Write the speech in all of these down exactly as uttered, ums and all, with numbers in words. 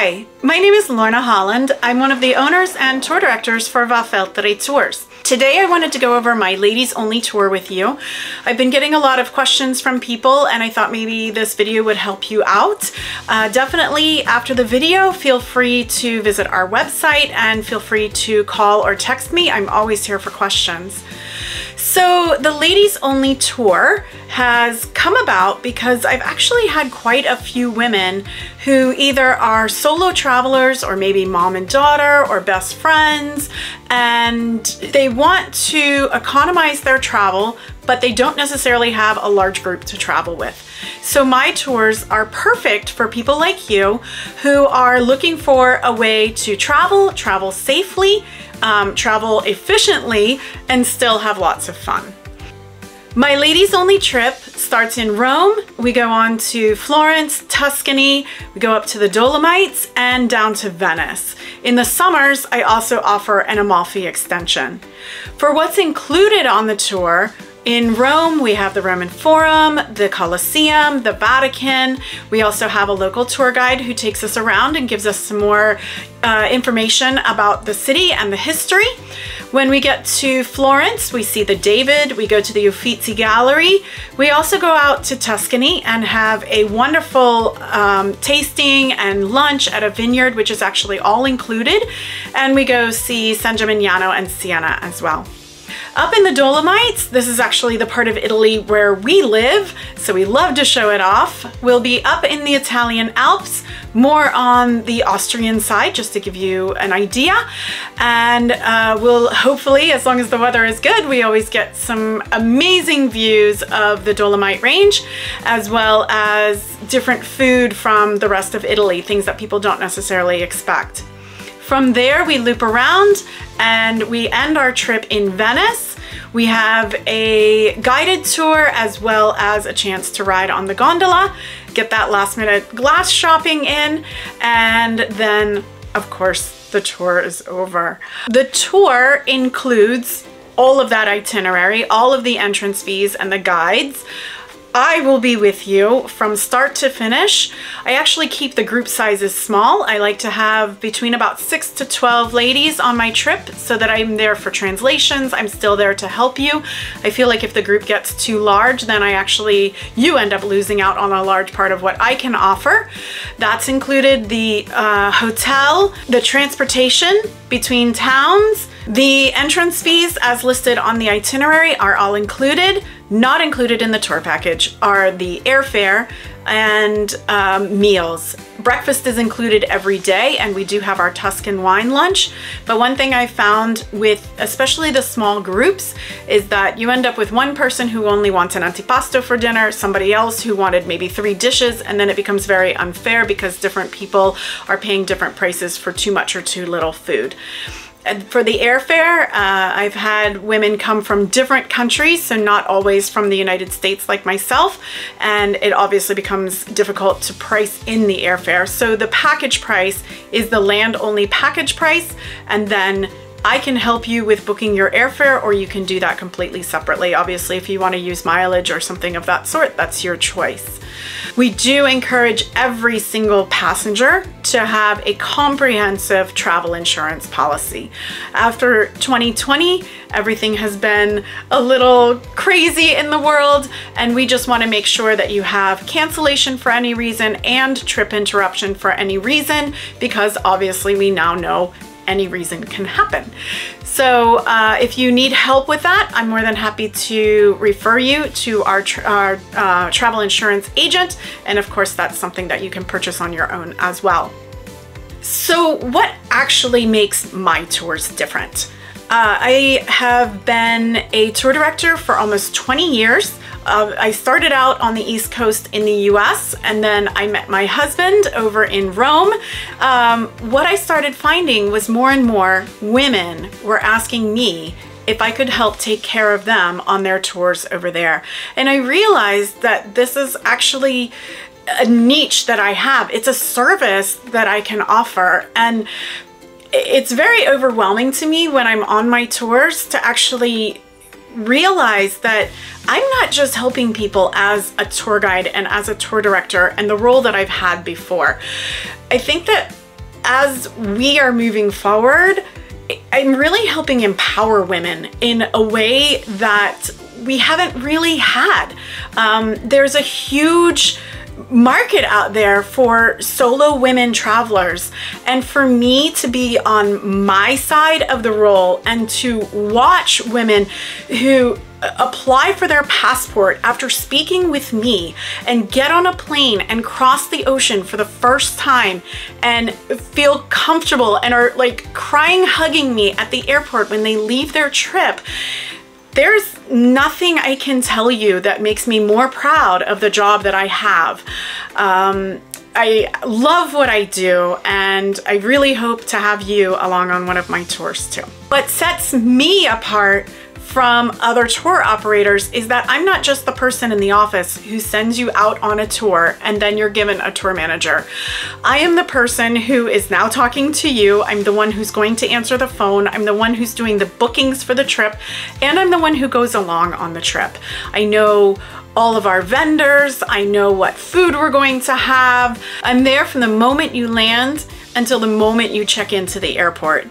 Hi, my name is Lorna Holland. I'm one of the owners and tour directors for VaFeltre Tours. Today I wanted to go over my Ladies Only Tour with you. I've been getting a lot of questions from people and I thought maybe this video would help you out. Uh, definitely after the video, feel free to visit our website and feel free to call or text me. I'm always here for questions. So the Ladies Only Tour has come about because I've actually had quite a few women who either are solo travelers or maybe mom and daughter or best friends, and they want to economize their travel, but they don't necessarily have a large group to travel with. So my tours are perfect for people like you who are looking for a way to travel, travel safely, um, travel efficiently, and still have lots of fun. My Ladies Only trip starts in Rome. We go on to Florence, Tuscany, we go up to the Dolomites and down to Venice. In the summers, I also offer an Amalfi extension. For what's included on the tour, in Rome, we have the Roman Forum, the Colosseum, the Vatican. We also have a local tour guide who takes us around and gives us some more uh, information about the city and the history. When we get to Florence, we see the David, we go to the Uffizi Gallery. We also go out to Tuscany and have a wonderful um, tasting and lunch at a vineyard, which is actually all included. And we go see San Gimignano and Siena as well. Up in the Dolomites, this is actually the part of Italy where we live, so we love to show it off. We'll be up in the Italian Alps, more on the Austrian side, just to give you an idea. And uh, we'll hopefully, as long as the weather is good, we always get some amazing views of the Dolomite range, as well as different food from the rest of Italy, things that people don't necessarily expect. From there, we loop around and we end our trip in Venice. We have a guided tour as well as a chance to ride on the gondola, get that last minute glass shopping in, and then, of course, the tour is over. The tour includes all of that itinerary, all of the entrance fees and the guides. I will be with you from start to finish. I actually keep the group sizes small. I like to have between about six to twelve ladies on my trip so that I'm there for translations. I'm still there to help you. I feel like if the group gets too large, then I actually, you end up losing out on a large part of what I can offer. That's included the uh, hotel, the transportation between towns, the entrance fees as listed on the itinerary are all included. Not included in the tour package are the airfare and um, meals. Breakfast is included every day, and we do have our Tuscan wine lunch. But one thing I found with especially the small groups is that you end up with one person who only wants an antipasto for dinner, somebody else who wanted maybe three dishes, and then it becomes very unfair because different people are paying different prices for too much or too little food. For the airfare, uh, I've had women come from different countries, so not always from the United States like myself, and it obviously becomes difficult to price in the airfare. So the package price is the land-only package price, and then I can help you with booking your airfare, or you can do that completely separately. Obviously, if you want to use mileage or something of that sort, that's your choice. We do encourage every single passenger to have a comprehensive travel insurance policy. After twenty twenty, everything has been a little crazy in the world, and we just want to make sure that you have cancellation for any reason and trip interruption for any reason, because obviously we now know any reason can happen. So uh, if you need help with that, I'm more than happy to refer you to our, tra our uh, travel insurance agent. And of course, that's something that you can purchase on your own as well. So what actually makes my tours different? Uh, I have been a tour director for almost twenty years. Uh, I started out on the East Coast in the U S, and then I met my husband over in Rome. Um, what I started finding was more and more women were asking me if I could help take care of them on their tours over there. And I realized that this is actually a niche that I have. It's a service that I can offer. And it's very overwhelming to me when I'm on my tours to actually realize that I'm not just helping people as a tour guide and as a tour director and the role that I've had before. I think that as we are moving forward, I'm really helping empower women in a way that we haven't really had. Um, there's a huge market out there for solo women travelers, and for me to be on my side of the role and to watch women who apply for their passport after speaking with me and get on a plane and cross the ocean for the first time and feel comfortable and are like crying, hugging me at the airport when they leave their trip. There's nothing I can tell you that makes me more proud of the job that I have. Um, I love what I do, and I really hope to have you along on one of my tours too. What sets me apart from other tour operators is that I'm not just the person in the office who sends you out on a tour and then you're given a tour manager. I am the person who is now talking to you. I'm the one who's going to answer the phone. I'm the one who's doing the bookings for the trip, and I'm the one who goes along on the trip. I know all of our vendors. I know what food we're going to have. I'm there from the moment you land until the moment you check into the airport.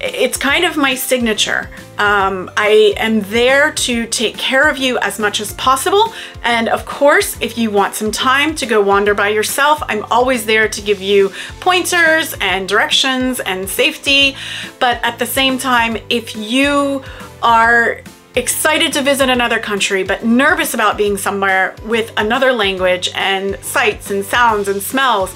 It's kind of my signature. Um, I am there to take care of you as much as possible. And of course, if you want some time to go wander by yourself, I'm always there to give you pointers and directions and safety. But at the same time, if you are excited to visit another country, but nervous about being somewhere with another language and sights and sounds and smells,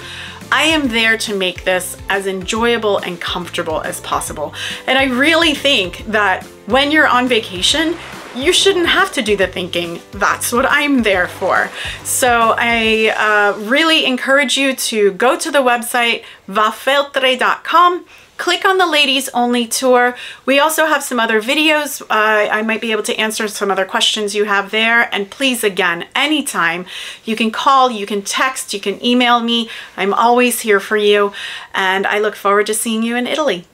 I am there to make this as enjoyable and comfortable as possible. And I really think that when you're on vacation, you shouldn't have to do the thinking. That's what I'm there for. So I uh, really encourage you to go to the website, vafeltre dot com. Click on the Ladies Only Tour. We also have some other videos. Uh, I might be able to answer some other questions you have there. And please, again, anytime, you can call, you can text, you can email me. I'm always here for you. And I look forward to seeing you in Italy.